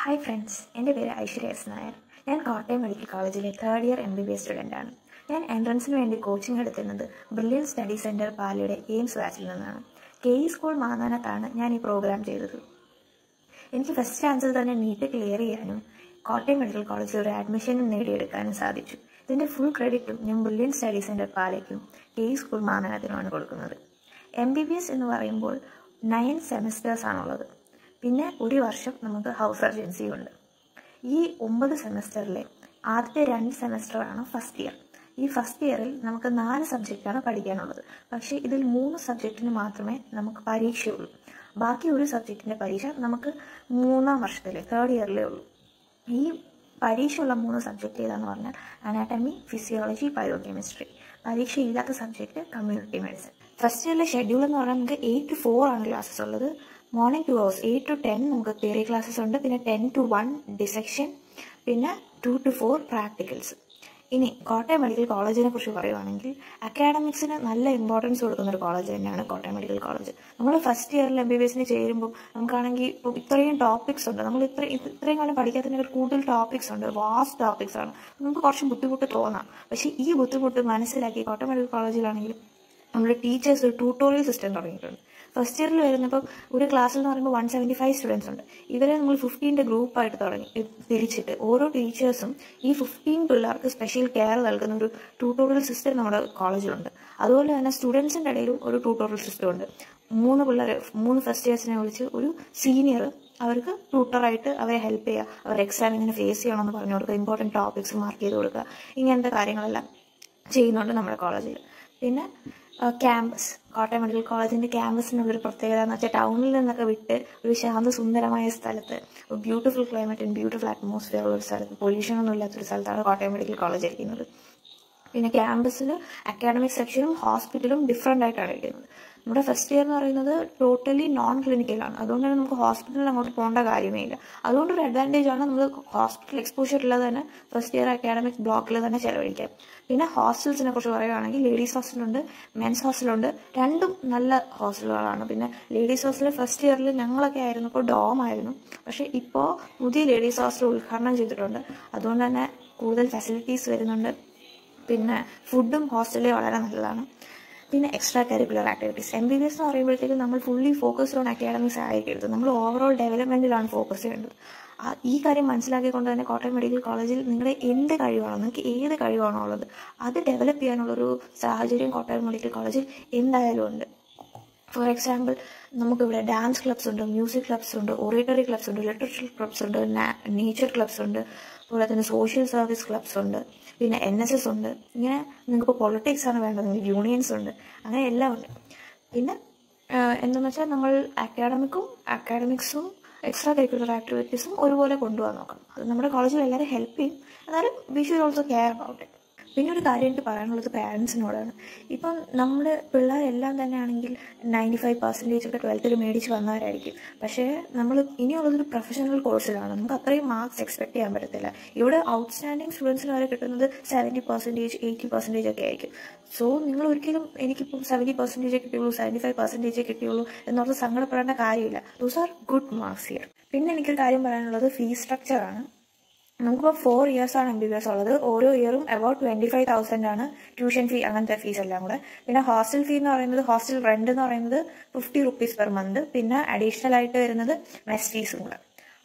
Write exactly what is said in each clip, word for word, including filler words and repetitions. Hi friends, എൻ്റെ പേര് Aishwarya S Nair. ഞാൻ കോട്ടയം മെഡിക്കൽ കോളേജിലെ third year M B B S സ്റ്റുഡൻ്റാണ്. ഞാൻ എൻട്രൻസിന് വേണ്ടി കോച്ചിങ് എടുത്തിരുന്നത് ബ്രില്യൻറ്റ് സ്റ്റഡി സെൻറ്റർ പാലയുടെ എയിംസ് ബാച്ചിൽ നിന്നാണ്. കെ ഇ സ്കൂൾ മാന്നാനത്താണ് ഞാൻ ഈ പ്രോഗ്രാം ചെയ്തത്. എനിക്ക് ഫസ്റ്റ് ചാൻസിൽ തന്നെ നീറ്റ് ക്ലിയർ ചെയ്യാനും കോട്ടയം മെഡിക്കൽ കോളേജിൽ ഒരു അഡ്മിഷനും നേടിയെടുക്കാനും സാധിച്ചു. ഇതിൻ്റെ ഫുൾ ക്രെഡിറ്റും ഞാൻ ബ്രില്യൻറ്റ് സ്റ്റഡി സെൻറ്റർ പാലയ്ക്കും കെ ഇ സ്കൂൾ മാന്നാനത്തിനുമാണ് കൊടുക്കുന്നത്. എം ബി ബി എസ് എന്ന് പറയുമ്പോൾ നയൻ സെമസ്റ്റേഴ്സാണുള്ളത്. പിന്നെ ഒരു വർഷം നമുക്ക് ഹൗസ് സർജൻസിയും ഉണ്ട്. ഈ ഒമ്പത് സെമസ്റ്ററിലെ ആദ്യത്തെ രണ്ട് സെമസ്റ്ററാണ് ഫസ്റ്റ് ഇയർ. ഈ ഫസ്റ്റ് ഇയറിൽ നമുക്ക് നാല് സബ്ജക്റ്റാണ് പഠിക്കാനുള്ളത്. പക്ഷേ ഇതിൽ മൂന്ന് സബ്ജക്റ്റിന് മാത്രമേ നമുക്ക് പരീക്ഷയുള്ളൂ. ബാക്കി ഒരു സബ്ജക്റ്റിൻ്റെ പരീക്ഷ നമുക്ക് മൂന്നാം വർഷത്തിലെ തേർഡ് ഇയറിലേ ഉള്ളൂ. ഈ പരീക്ഷയുള്ള മൂന്ന് സബ്ജക്റ്റ് ഏതാണെന്ന് പറഞ്ഞാൽ അനാട്ടമി, ഫിസിയോളജി, ബയോകെമിസ്ട്രി. പരീക്ഷയില്ലാത്ത സബ്ജക്റ്റ് കമ്മ്യൂണിറ്റി മെഡിസിൻ. ഫസ്റ്റ് ഇയറിലെ ഷെഡ്യൂൾ എന്ന് പറഞ്ഞാൽ നമുക്ക് എയ്റ്റ് ടു ഫോർ ആണ് ക്ലാസ്സസ് ഉള്ളത്. Morning two hours eight to ten നമുക്ക് തിയറി ക്ലാസ്സസ് ഉണ്ട്. പിന്നെ ടെൻ ടു വൺ ഡിസെക്ഷൻ, പിന്നെ ടു ടു ഫോർ പ്രാക്ടിക്കൽസ്. ഇനി കോട്ടയം മെഡിക്കൽ കോളേജിനെ കുറിച്ച് പറയുവാണെങ്കിൽ അക്കാഡമിക്സിന് നല്ല ഇമ്പോർട്ടൻസ് കൊടുക്കുന്ന ഒരു കോളേജ് തന്നെയാണ് കോട്ടയം മെഡിക്കൽ കോളേജ്. നമ്മൾ ഫസ്റ്റ് ഇയറിൽ എം ബി ബി എസിന് ചേരുമ്പോൾ നമുക്കാണെങ്കിൽ ഇപ്പം ഇത്രയും ടോപ്പിക്സ് ഉണ്ട്. നമ്മൾ ഇത്ര ഇത്രയും കാലം പഠിക്കാത്തതിന് കൂടുതൽ ടോപ്പിക്സ് ഉണ്ട്. വാസ്റ്റ് ടോപ്പിക്സ് ആണ്. നമുക്ക് കുറച്ച് ബുദ്ധിമുട്ട് തോന്നാം. പക്ഷേ ഈ ബുദ്ധിമുട്ട് മനസ്സിലാക്കി കോട്ടയം മെഡിക്കൽ കോളേജിലാണെങ്കിൽ നമ്മുടെ ടീച്ചേഴ്സ് ഒരു ട്യൂട്ടോറിയൽ സിസ്റ്റം തുടങ്ങിയിട്ടുണ്ട്. ഫസ്റ്റ് ഇയറിൽ വരുന്നപ്പോൾ ഒരു ക്ലാസ്സിൽ എന്ന് പറയുമ്പോൾ വൺ സെവൻറ്റി ഫൈവ് സ്റ്റുഡൻസ് ഉണ്ട്. ഇവരെ നമ്മൾ ഫിഫ്റ്റീൻ്റെ ഗ്രൂപ്പായിട്ട് തുടങ്ങി തിരിച്ചിട്ട് ഓരോ ടീച്ചേഴ്സും ഈ ഫിഫ്റ്റീൻ പിള്ളേർക്ക് സ്പെഷ്യൽ കെയർ നൽകുന്ന ഒരു ട്യൂട്ടോറിയൽ സിസ്റ്റം നമ്മുടെ കോളേജിലുണ്ട്. അതുപോലെ തന്നെ സ്റ്റുഡൻസിൻ്റെ ഇടയിലും ഒരു ട്യൂട്ടോറിയൽ സിസ്റ്റം ഉണ്ട്. മൂന്ന് പിള്ളേരെ മൂന്ന് ഫസ്റ്റ് ഇയേഴ്സിനെ വിളിച്ച് ഒരു സീനിയർ അവർക്ക് ട്യൂട്ടറായിട്ട് അവരെ ഹെൽപ്പ് ചെയ്യുക. അവർ എക്സാം എങ്ങനെ ഫേസ് ചെയ്യണമെന്ന് പറഞ്ഞു കൊടുക്കുക, ഇമ്പോർട്ടൻറ്റ് ടോപ്പിക്സ് മാർക്ക് ചെയ്ത് കൊടുക്കുക. ഇങ്ങനത്തെ കാര്യങ്ങളെല്ലാം ചെയ്യുന്നുണ്ട് നമ്മുടെ കോളേജിൽ. പിന്നെ ക്യാമ്പസ്, കോട്ടയം മെഡിക്കൽ കോളേജിൻ്റെ ക്യാമ്പസിനുള്ളൊരു പ്രത്യേകത എന്ന് വെച്ചാൽ ടൗണിൽ നിന്നൊക്കെ വിട്ട് ഒരു ശാന്തസുന്ദരമായ സ്ഥലത്ത്, ഒരു beautiful climate and beautiful atmosphere ഉള്ളൊരു സ്ഥലത്ത്, പൊല്യൂഷനൊന്നും ഇല്ലാത്തൊരു സ്ഥലത്താണ് കോട്ടയം മെഡിക്കൽ കോളേജ് ഇരിക്കുന്നത്. പിന്നെ ക്യാമ്പസിൽ അക്കാഡമിക് സെക്ഷനും ഹോസ്പിറ്റലും ഡിഫറെൻ്റ് ആയിട്ടാണ് ഇരിക്കുന്നത്. നമ്മുടെ ഫസ്റ്റ് ഇയർ എന്ന് പറയുന്നത് ടോട്ടലി നോൺ ക്ലിനിക്കലാണ്. അതുകൊണ്ട് തന്നെ നമുക്ക് ഹോസ്പിറ്റലിൽ അങ്ങോട്ട് പോകേണ്ട കാര്യമേ ഇല്ല. അതുകൊണ്ടൊരു അഡ്വാൻറ്റേജ് ആണ് നമ്മൾ ഹോസ്പിറ്റൽ എക്സ്പോഷർ ഇല്ലാതെ തന്നെ ഫസ്റ്റ് ഇയർ അക്കാഡമിക് ബ്ലോക്കിൽ തന്നെ ചിലവഴിക്കാം. പിന്നെ ഹോസ്റ്റൽസിനെ കുറിച്ച് പറയുകയാണെങ്കിൽ ലേഡീസ് ഹോസ്റ്റലുണ്ട്, മെൻസ് ഹോസ്റ്റലുണ്ട്. രണ്ടും നല്ല ഹോസ്റ്റലുകളാണ്. പിന്നെ ലേഡീസ് ഹോസ്റ്റലിൽ ഫസ്റ്റ് ഇയറിൽ ഞങ്ങളൊക്കെ ആയിരുന്നപ്പോൾ ഡോം ആയിരുന്നു. പക്ഷേ ഇപ്പോൾ പുതിയ ലേഡീസ് ഹോസ്റ്റൽ ഉദ്ഘാടനം ചെയ്തിട്ടുണ്ട്. അതുകൊണ്ട് തന്നെ കൂടുതൽ ഫെസിലിറ്റീസ് വരുന്നുണ്ട്. പിന്നെ ഫുഡും ഹോസ്റ്റലിൽ വളരെ നല്ലതാണ്. പിന്നെ extra curricular activities. M B B S എന്ന് പറയുമ്പോഴത്തേക്കും നമ്മൾ ഫുള്ളി ഫോക്കസ് ഓൺ അക്കാഡമിക്സ് ആയിരിക്കരുത്. നമ്മൾ ഓവറോൾ ഡെവലപ്മെൻറ്റിലാണ് ഫോക്കസ് ചെയ്യേണ്ടത്. ഈ കാര്യം മനസ്സിലാക്കിക്കൊണ്ട് തന്നെ കോട്ടയം മെഡിക്കൽ കോളേജിൽ നിങ്ങളുടെ എന്ത് കഴിവാണോ, നിങ്ങൾക്ക് ഏത് കഴിവാണോ ഉള്ളത് അത് ഡെവലപ്പ് ചെയ്യാനുള്ളൊരു സാഹചര്യം കോട്ടയം മെഡിക്കൽ കോളേജിൽ എന്തായാലും ഉണ്ട്. ഫോർ എക്സാമ്പിൾ, നമുക്കിവിടെ ഡാൻസ് ക്ലബ്സ് ഉണ്ട്, മ്യൂസിക് ക്ലബ്സ് ഉണ്ട്, ഓറേറ്ററി ക്ലബ്സ് ഉണ്ട്, ലിറ്ററേച്ചർ ക്ലബ്സ് ഉണ്ട്, നേച്ചർ ക്ലബ്സ് ഉണ്ട്, അതുപോലെ തന്നെ സോഷ്യൽ സർവീസ് ക്ലബ്സ് ഉണ്ട്, പിന്നെ എൻ എസ് എസ് ഉണ്ട്. ഇങ്ങനെ നിങ്ങൾക്കിപ്പോൾ പൊളിറ്റിക്സ് ആണ് വേണ്ടതെങ്കിൽ യൂണിയൻസ് ഉണ്ട്. അങ്ങനെ എല്ലാം ഉണ്ട്. പിന്നെ എന്തെന്ന് വെച്ചാൽ നമ്മൾ അക്കാഡമിക്കും അക്കാഡമിക്സും എക്സ്ട്രാ കരിക്കുലർ ആക്ടിവിറ്റീസും ഒരുപോലെ കൊണ്ടുപോകാൻ നോക്കണം. അത് നമ്മുടെ കോളേജിൽ എല്ലാവരും ഹെൽപ്പ് ചെയ്യും. എന്നാലും we should also care about it. പിന്നെ ഒരു കാര്യം എനിക്ക് പറയാനുള്ളത് പാരൻസിനോടാണ്. ഇപ്പം നമ്മുടെ പിള്ളേരെല്ലാം തന്നെ ആണെങ്കിൽ നയൻറ്റി ഫൈവ് പെർസെൻറ്റേജ് ഒക്കെ ട്വൽത്തിൽ മേടിച്ച് വന്നവരായിരിക്കും. പക്ഷേ നമ്മൾ ഇനിയുള്ളതൊരു പ്രൊഫഷണൽ കോഴ്സിലാണ്. നമുക്ക് അത്രയും മാർക്സ് എക്സ്പെക്ട് ചെയ്യാൻ പറ്റത്തില്ല. ഇവിടെ ഔട്ട്സ്റ്റാൻഡിങ് സ്റ്റുഡൻസിന് വരെ കിട്ടുന്നത് സെവൻറ്റി പെർസെൻറ്റേജ് എയ്റ്റി പെർസെൻറ്റേജ് ഒക്കെ ആയിരിക്കും. സോ നിങ്ങൾ ഒരിക്കലും എനിക്കിപ്പം സെവൻറ്റി പെർസെൻറ്റേജേ കിട്ടിയുള്ളൂ, സെവൻറ്റി ഫൈവ് പെർസെൻറ്റേജേ കിട്ടിയുള്ളൂ എന്നോർത്ത് സങ്കടപ്പെടേണ്ട കാര്യമില്ല. Those are good marks here. പിന്നെ എനിക്കൊരു കാര്യം പറയാനുള്ളത് ഫീസ് സ്ട്രക്ചറാണ്. നമുക്കിപ്പോൾ ഫോർ ഇയേഴ്സാണ് എം ബി ബി എസ് ഉള്ളത്. ഓരോ ഇയറും അബൌട്ട് ട്വൻറ്റി ഫൈവ് തൗസൻഡ് ആണ് ട്യൂഷൻ ഫീ, അങ്ങനത്തെ ഫീസ് എല്ലാം കൂടെ. പിന്നെ ഹോസ്റ്റൽ ഫീ എന്ന് പറയുന്നത്, ഹോസ്റ്റൽ റെന്റ് എന്ന് പറയുന്നത് ഫിഫ്റ്റി റുപ്പീസ് പെർ മന്ത്. പിന്നെ അഡീഷണൽ ആയിട്ട് വരുന്നത് മെസ് ഫീസും കൂടെ.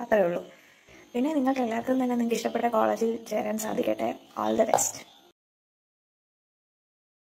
അത്രയേ ഉള്ളൂ. പിന്നെ നിങ്ങൾക്ക് എല്ലാവർക്കും തന്നെ നിങ്ങൾക്ക് ഇഷ്ടപ്പെട്ട കോളേജിൽ ചേരാൻ സാധിക്കട്ടെ. All the best.